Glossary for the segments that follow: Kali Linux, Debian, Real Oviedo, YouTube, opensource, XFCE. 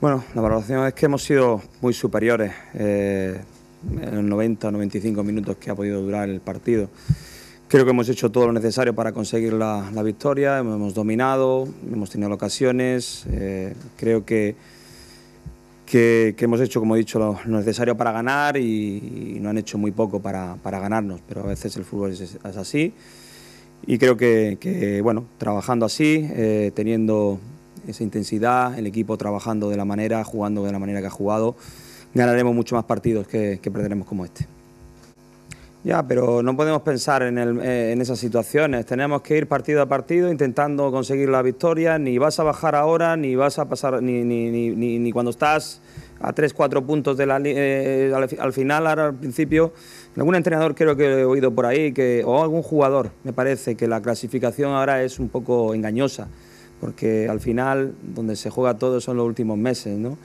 Bueno, la valoración es que hemos sido muy superiores en los 90 o 95 minutos que ha podido durar el partido. Creo que hemos hecho todo lo necesario para conseguir la victoria, hemos dominado, hemos tenido ocasiones, creo que hemos hecho, como he dicho, lo necesario para ganar y no han hecho muy poco para ganarnos, pero a veces el fútbol es así y creo que bueno, trabajando así, teniendo esa intensidad, el equipo trabajando de la manera, jugando de la manera que ha jugado, ganaremos mucho más partidos que perderemos como este. Ya, pero no podemos pensar en esas situaciones, tenemos que ir partido a partido intentando conseguir la victoria, ni vas a bajar ahora, ni vas a pasar, ni cuando estás a 3-4 puntos de al final, ahora al principio. Algún entrenador creo que he oído por ahí, o algún jugador, me parece que la clasificación ahora es un poco engañosa, porque al final donde se juega todo son los últimos meses, ¿no?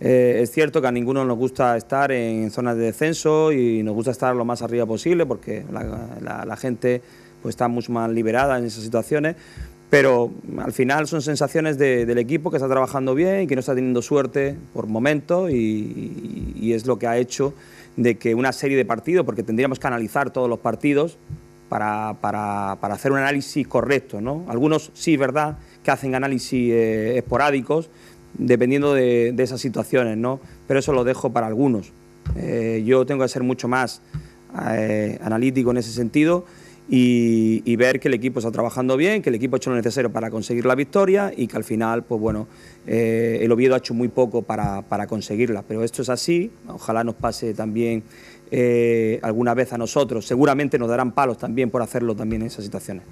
Es cierto que a ninguno nos gusta estar en zonas de descenso y nos gusta estar lo más arriba posible porque la gente pues está mucho más liberada en esas situaciones, pero al final son sensaciones del equipo que está trabajando bien y que no está teniendo suerte por momentos y es lo que ha hecho de que una serie de partidos, porque tendríamos que analizar todos los partidos para hacer un análisis correcto, ¿no? Algunos sí es verdad que hacen análisis esporádicos, dependiendo de esas situaciones, ¿no? Pero eso lo dejo para algunos. Yo tengo que ser mucho más analítico en ese sentido y ver que el equipo está trabajando bien, que el equipo ha hecho lo necesario para conseguir la victoria y que al final, pues bueno, el Oviedo ha hecho muy poco para conseguirla. Pero esto es así, ojalá nos pase también alguna vez a nosotros. Seguramente nos darán palos también por hacerlo también en esas situaciones.